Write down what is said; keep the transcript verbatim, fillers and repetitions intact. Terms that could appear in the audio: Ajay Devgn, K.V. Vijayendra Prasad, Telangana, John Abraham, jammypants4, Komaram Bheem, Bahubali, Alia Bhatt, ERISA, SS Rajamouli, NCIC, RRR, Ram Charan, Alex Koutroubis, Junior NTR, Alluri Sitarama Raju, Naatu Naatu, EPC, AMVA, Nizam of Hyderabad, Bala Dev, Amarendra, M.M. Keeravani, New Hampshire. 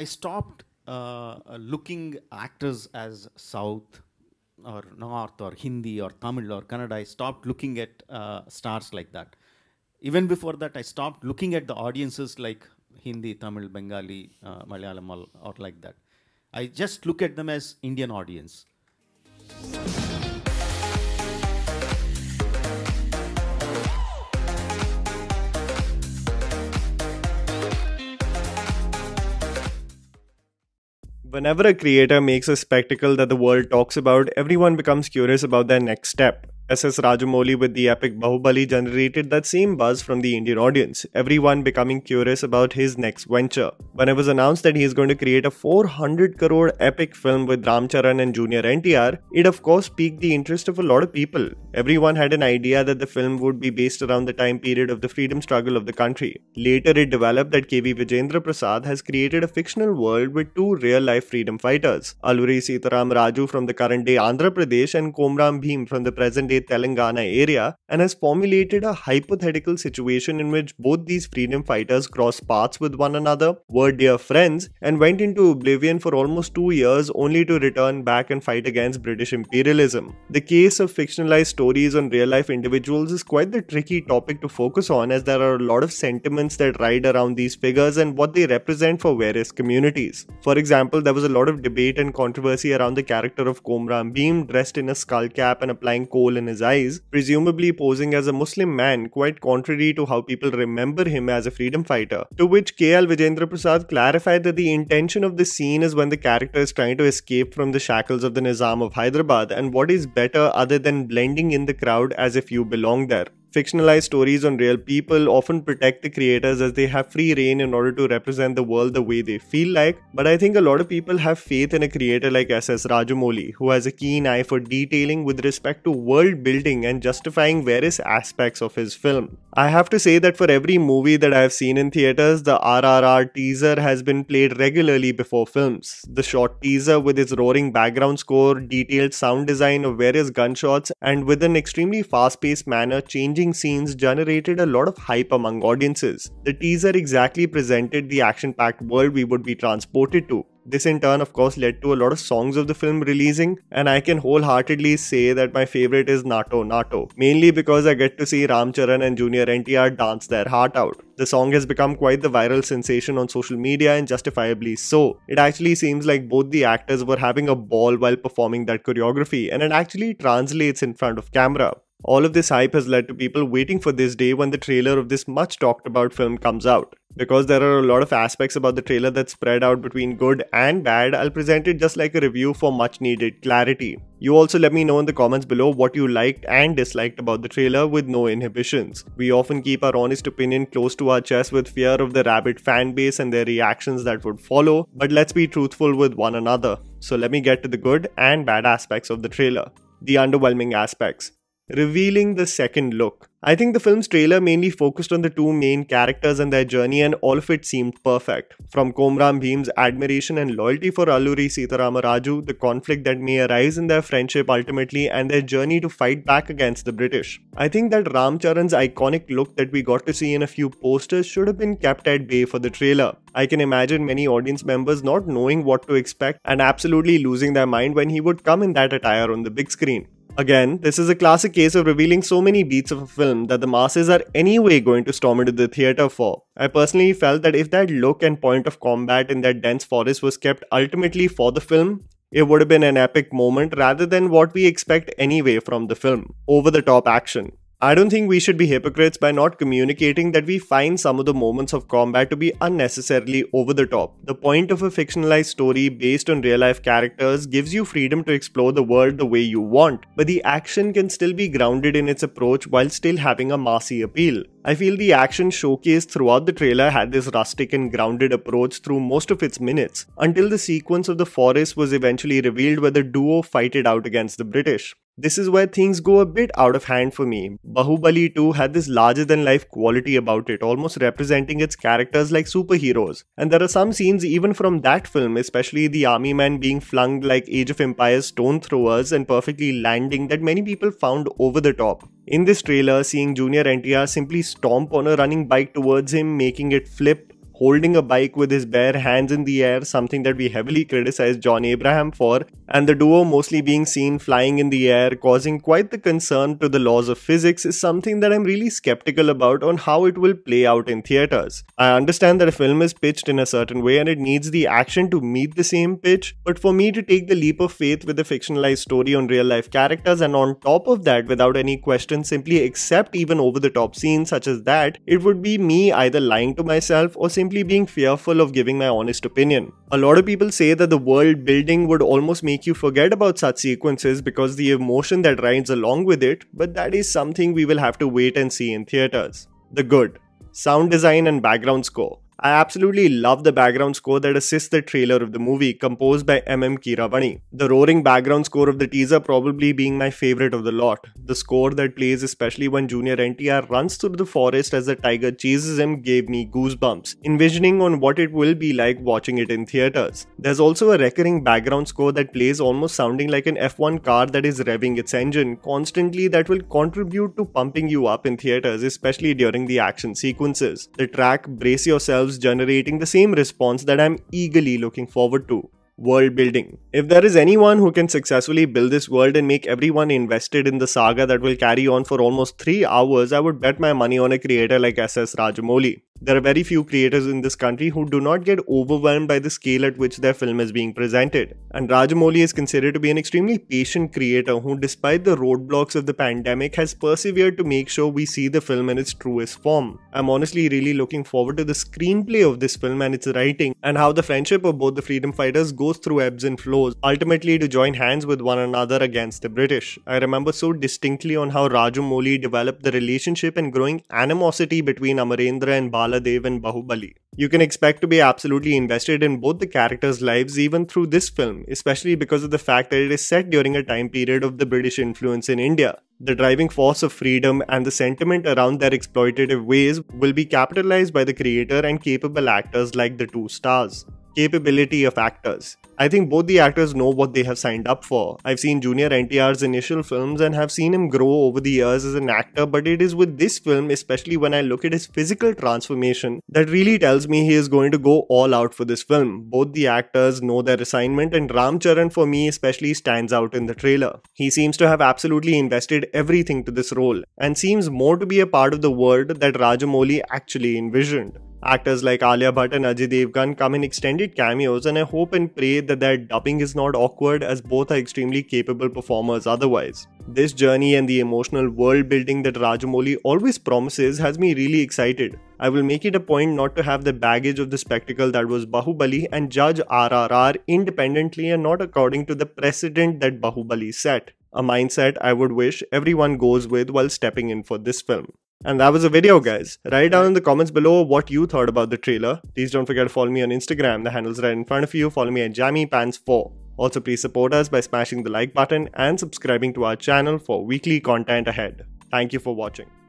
I stopped uh, looking actors as South or North or Hindi or Tamil or Kannada. I stopped looking at uh, stars like that. Even before that, I stopped looking at the audiences like Hindi, Tamil, Bengali, uh, Malayalam or, or like that. I just look at them as Indian audience. Whenever a creator makes a spectacle that the world talks about, everyone becomes curious about their next step. S S Rajamouli with the epic Bahubali generated that same buzz from the Indian audience, everyone becoming curious about his next venture. When it was announced that he is going to create a four hundred crore epic film with Ram Charan and Junior N T R, it of course piqued the interest of a lot of people. Everyone had an idea that the film would be based around the time period of the freedom struggle of the country. Later it developed that K V Vijayendra Prasad has created a fictional world with two real-life freedom fighters, Alluri Sitarama Raju from the current day Andhra Pradesh and Komaram Bheem from the present day Telangana area, and has formulated a hypothetical situation in which both these freedom fighters crossed paths with one another, were dear friends, and went into oblivion for almost two years only to return back and fight against British imperialism. The case of fictionalized stories on real-life individuals is quite the tricky topic to focus on, as there are a lot of sentiments that ride around these figures and what they represent for various communities. For example, there was a lot of debate and controversy around the character of Komaram Bheem, dressed in a skull cap and applying coal in his eyes, presumably posing as a Muslim man, quite contrary to how people remember him as a freedom fighter. To which K L Vijayendra Prasad clarified that the intention of the scene is when the character is trying to escape from the shackles of the Nizam of Hyderabad, and what is better other than blending in the crowd as if you belong there. Fictionalized stories on real people often protect the creators as they have free reign in order to represent the world the way they feel like, but I think a lot of people have faith in a creator like S S Rajamouli, who has a keen eye for detailing with respect to world building and justifying various aspects of his film. I have to say that for every movie that I have seen in theatres, the R R R teaser has been played regularly before films. The short teaser with its roaring background score, detailed sound design of various gunshots, and with an extremely fast-paced manner changing scenes generated a lot of hype among audiences. The teaser exactly presented the action-packed world we would be transported to. This in turn of course led to a lot of songs of the film releasing, and I can wholeheartedly say that my favorite is Naatu Naatu, mainly because I get to see Ram Charan and Junior N T R dance their heart out. The song has become quite the viral sensation on social media, and justifiably so. It actually seems like both the actors were having a ball while performing that choreography, and it actually translates in front of camera. All of this hype has led to people waiting for this day when the trailer of this much talked about film comes out. Because there are a lot of aspects about the trailer that spread out between good and bad, I'll present it just like a review for much needed clarity. You also let me know in the comments below what you liked and disliked about the trailer with no inhibitions. We often keep our honest opinion close to our chest with fear of the rabid fan base and their reactions that would follow, but let's be truthful with one another. So let me get to the good and bad aspects of the trailer. The underwhelming aspects. Revealing the second look. I think the film's trailer mainly focused on the two main characters and their journey, and all of it seemed perfect. From Komaram Bheem's admiration and loyalty for Alluri Sitarama Raju, the conflict that may arise in their friendship ultimately, and their journey to fight back against the British. I think that Ram Charan's iconic look that we got to see in a few posters should have been kept at bay for the trailer. I can imagine many audience members not knowing what to expect and absolutely losing their mind when he would come in that attire on the big screen. Again, this is a classic case of revealing so many beats of a film that the masses are anyway going to storm into the theatre for. I personally felt that if that look and point of combat in that dense forest was kept ultimately for the film, it would have been an epic moment rather than what we expect anyway from the film. Over-the-top action. I don't think we should be hypocrites by not communicating that we find some of the moments of combat to be unnecessarily over the top. The point of a fictionalized story based on real-life characters gives you freedom to explore the world the way you want, but the action can still be grounded in its approach while still having a massy appeal. I feel the action showcased throughout the trailer had this rustic and grounded approach through most of its minutes, until the sequence of the forest was eventually revealed where the duo fight it out against the British. This is where things go a bit out of hand for me. Bahubali two had this larger-than-life quality about it, almost representing its characters like superheroes. And there are some scenes even from that film, especially the army men being flung like Age of Empires stone throwers and perfectly landing, that many people found over the top. In this trailer, seeing Junior N T R simply stomp on a running bike towards him, making it flip, holding a bike with his bare hands in the air, something that we heavily criticized John Abraham for, and the duo mostly being seen flying in the air, causing quite the concern to the laws of physics, is something that I'm really skeptical about on how it will play out in theatres. I understand that a film is pitched in a certain way and it needs the action to meet the same pitch, but for me to take the leap of faith with a fictionalized story on real life characters and on top of that without any question simply accept even over the top scenes such as that, it would be me either lying to myself or simply being fearful of giving my honest opinion. A lot of people say that the world building would almost make you forget about such sequences because the emotion that rides along with it, but that is something we will have to wait and see in theatres. The good. Sound design and background score. I absolutely love the background score that assists the trailer of the movie, composed by M M Keeravani. The roaring background score of the teaser probably being my favorite of the lot. The score that plays especially when Junior N T R runs through the forest as the tiger chases him gave me goosebumps, envisioning on what it will be like watching it in theatres. There's also a recurring background score that plays almost sounding like an F one car that is revving its engine constantly, that will contribute to pumping you up in theatres, especially during the action sequences. The track Brace Yourselves generating the same response that I'm eagerly looking forward to. World building. If there is anyone who can successfully build this world and make everyone invested in the saga that will carry on for almost three hours, I would bet my money on a creator like S S Rajamouli. There are very few creators in this country who do not get overwhelmed by the scale at which their film is being presented. And Rajamouli is considered to be an extremely patient creator who, despite the roadblocks of the pandemic, has persevered to make sure we see the film in its truest form. I'm honestly really looking forward to the screenplay of this film and its writing, and how the friendship of both the freedom fighters goes through ebbs and flows, ultimately to join hands with one another against the British. I remember so distinctly on how Rajamouli developed the relationship and growing animosity between Amarendra and Bala Dev and Bahubali. You can expect to be absolutely invested in both the characters' lives even through this film, especially because of the fact that it is set during a time period of the British influence in India. The driving force of freedom and the sentiment around their exploitative ways will be capitalized by the creator and capable actors like the two stars. Capability of actors. I think both the actors know what they have signed up for. I've seen Junior N T R's initial films and have seen him grow over the years as an actor, but it is with this film, especially when I look at his physical transformation, that really tells me he is going to go all out for this film. Both the actors know their assignment, and Ram Charan for me especially stands out in the trailer. He seems to have absolutely invested everything to this role and seems more to be a part of the world that Rajamouli actually envisioned. Actors like Alia Bhatt and Ajay Devgn come in extended cameos, and I hope and pray that their dubbing is not awkward, as both are extremely capable performers otherwise. This journey and the emotional world building that Rajamouli always promises has me really excited. I will make it a point not to have the baggage of the spectacle that was Bahubali and judge R R R independently and not according to the precedent that Bahubali set. A mindset I would wish everyone goes with while stepping in for this film. And that was the video, guys. Write down in the comments below what you thought about the trailer. Please don't forget to follow me on Instagram. The handle's right in front of you. Follow me at jammypants four. Also, please support us by smashing the like button and subscribing to our channel for weekly content ahead. Thank you for watching.